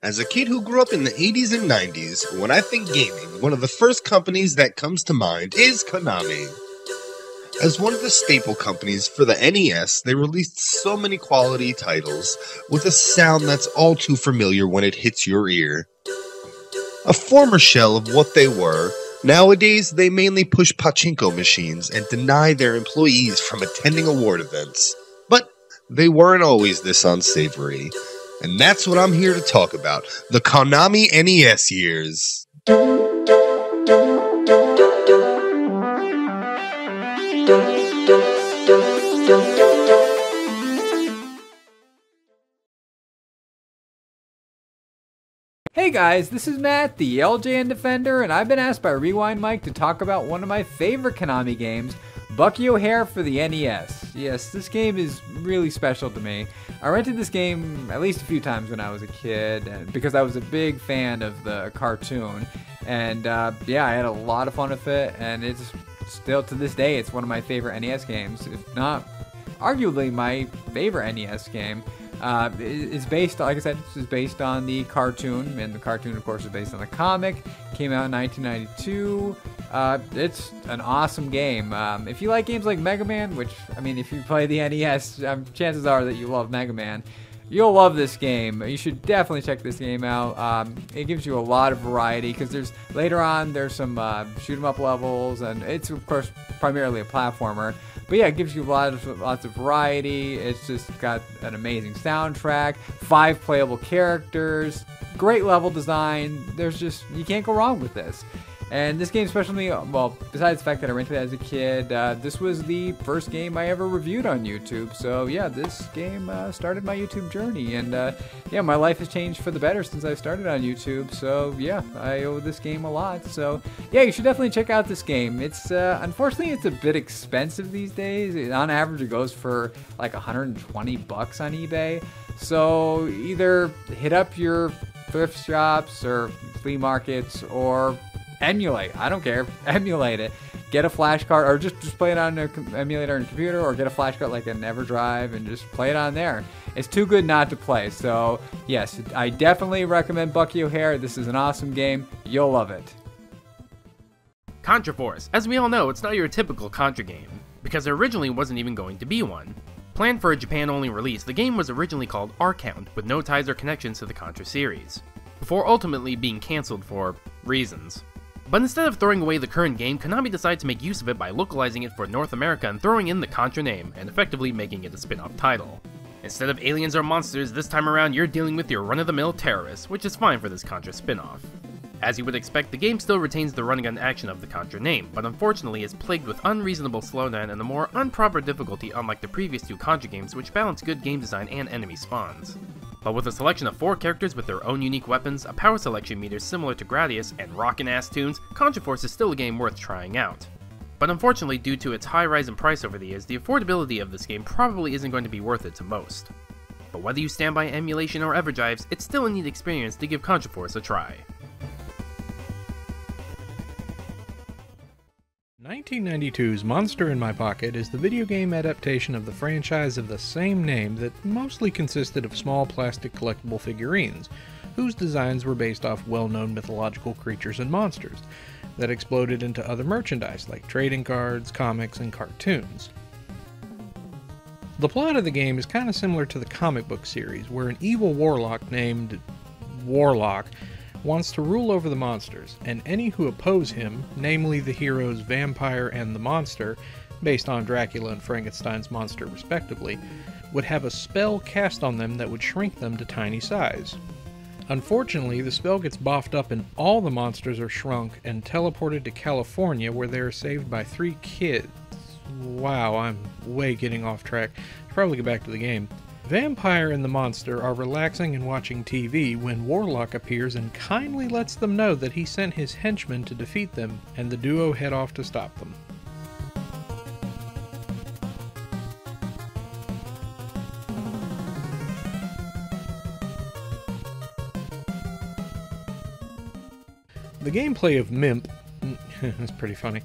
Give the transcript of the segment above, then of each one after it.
As a kid who grew up in the 80s and 90s, when I think gaming, one of the first companies that comes to mind is Konami. As one of the staple companies for the NES, they released so many quality titles with a sound that's all too familiar when it hits your ear. A former shell of what they were, nowadays they mainly push pachinko machines and deny their employees from attending award events. But they weren't always this unsavory. And that's what I'm here to talk about, the Konami NES years. Hey guys, this is Matt, the LJN Defender, and I've been asked by Rewind Mike to talk about one of my favorite Konami games, Bucky O'Hare for the NES. Yes, this game is really special to me. I rented this game at least a few times when I was a kid because I was a big fan of the cartoon. And yeah, I had a lot of fun with it, and it's still to this day, it's one of my favorite NES games, if not arguably my favorite NES game. It's based, like I said, this is based on the cartoon, and the cartoon, of course, is based on the comic. Came out in 1992. It's an awesome game. If you like games like Mega Man, which, I mean, if you play the NES, chances are that you love Mega Man. You'll love this game. You should definitely check this game out. It gives you a lot of variety, because later on there's some shoot-em-up levels, and it's, of course, primarily a platformer. But yeah, it gives you lots of variety. It's just got an amazing soundtrack, 5 playable characters, great level design. There's just, you can't go wrong with this. And this game, especially, well, besides the fact that I rented it as a kid, this was the first game I ever reviewed on YouTube. So yeah, this game started my YouTube journey, and yeah, my life has changed for the better since I started on YouTube. So yeah, I owe this game a lot. So yeah, you should definitely check out this game. It's unfortunately it's a bit expensive these days. On average, it goes for like $120 on eBay. So either hit up your thrift shops or flea markets or emulate. I don't care. Emulate it. Get a flash card, or just play it on an emulator on your computer, or get a flash card like an EverDrive and just play it on there. It's too good not to play. So yes, I definitely recommend Bucky O'Hare. This is an awesome game. You'll love it. Contra Force. As we all know, it's not your typical Contra game, because there originally wasn't even going to be one. Planned for a Japan-only release, the game was originally called R-Count, with no ties or connections to the Contra series, before ultimately being cancelled for reasons. But instead of throwing away the current game, Konami decided to make use of it by localizing it for North America and throwing in the Contra name, and effectively making it a spin-off title. Instead of aliens or monsters, this time around you're dealing with your run-of-the-mill terrorists, which is fine for this Contra spin-off. As you would expect, the game still retains the run-and-gun action of the Contra name, but unfortunately is plagued with unreasonable slowdown and a more improper difficulty, unlike the previous two Contra games, which balance good game design and enemy spawns. But with a selection of 4 characters with their own unique weapons, a power selection meter similar to Gradius, and rockin' ass tunes, Contra Force is still a game worth trying out. But unfortunately, due to its high rise in price over the years, the affordability of this game probably isn't going to be worth it to most. But whether you stand by emulation or EverDrives, it's still a neat experience to give Contra Force a try. 1992's Monster in My Pocket is the video game adaptation of the franchise of the same name that mostly consisted of small plastic collectible figurines, whose designs were based off well-known mythological creatures and monsters, that exploded into other merchandise like trading cards, comics, and cartoons. The plot of the game is kind of similar to the comic book series, where an evil warlock named Warlock wants to rule over the monsters, and any who oppose him, namely the heroes Vampire and the Monster, based on Dracula and Frankenstein's monster respectively, would have a spell cast on them that would shrink them to tiny size. Unfortunately, the spell gets boffed up and all the monsters are shrunk and teleported to California, where they are saved by 3 kids. Wow, I'm way getting off track. Should probably get back to the game. Vampire and the Monster are relaxing and watching TV when Warlock appears and kindly lets them know that he sent his henchmen to defeat them, and the duo head off to stop them. The gameplay of Mimp that's pretty funny,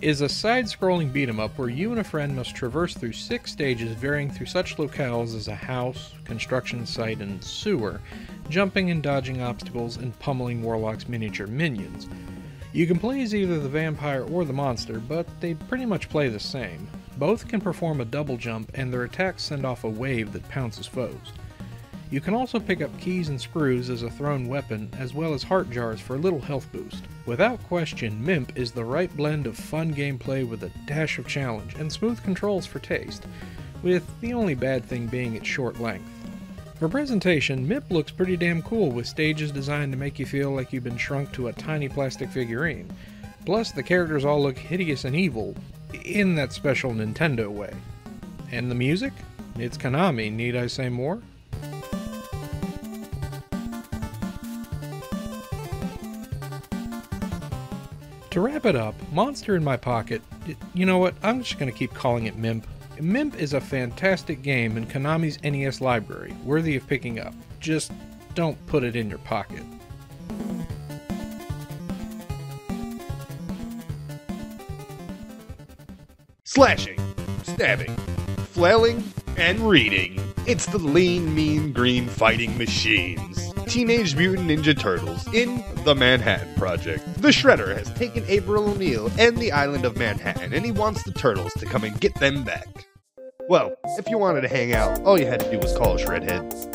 is a side-scrolling beat-em-up where you and a friend must traverse through 6 stages varying through such locales as a house, construction site, and sewer, jumping and dodging obstacles and pummeling Warlock's miniature minions. You can play as either the vampire or the monster, but they pretty much play the same. Both can perform a double jump, and their attacks send off a wave that pounces foes. You can also pick up keys and screws as a thrown weapon, as well as heart jars for a little health boost. Without question, MIMP is the right blend of fun gameplay with a dash of challenge, and smooth controls for taste, with the only bad thing being its short length. For presentation, MIMP looks pretty damn cool, with stages designed to make you feel like you've been shrunk to a tiny plastic figurine. Plus, the characters all look hideous and evil, in that special Nintendo way. And the music? It's Konami, need I say more? To wrap it up, Monster in My Pocket, you know what, I'm just going to keep calling it MIMP. MIMP is a fantastic game in Konami's NES library, worthy of picking up. Just don't put it in your pocket. Slashing, stabbing, flailing, and reading. It's the lean, mean, green fighting machines. Teenage Mutant Ninja Turtles in the Manhattan Project. The Shredder has taken April O'Neil and the island of Manhattan, and he wants the Turtles to come and get them back. Well, if you wanted to hang out, all you had to do was call Shredhead.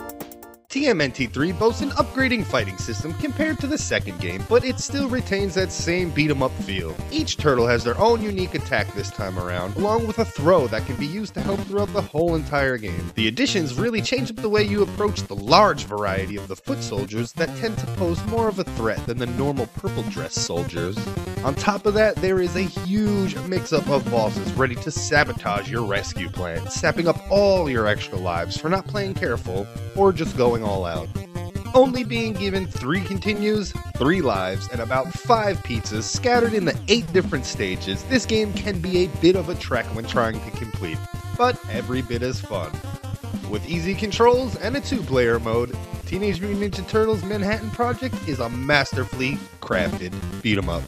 TMNT3 boasts an upgrading fighting system compared to the second game, but it still retains that same beat-em-up feel. Each turtle has their own unique attack this time around, along with a throw that can be used to help throughout the whole entire game. The additions really change up the way you approach the large variety of the foot soldiers that tend to pose more of a threat than the normal purple dress soldiers. On top of that, there is a huge mix-up of bosses ready to sabotage your rescue plan, sapping up all your extra lives for not playing careful or just going all out. Only being given 3 continues, 3 lives, and about 5 pizzas scattered in the 8 different stages, this game can be a bit of a trek when trying to complete, but every bit as fun. With easy controls and a 2-player mode, Teenage Mutant Ninja Turtles Manhattan Project is a masterfully crafted beat-em-up.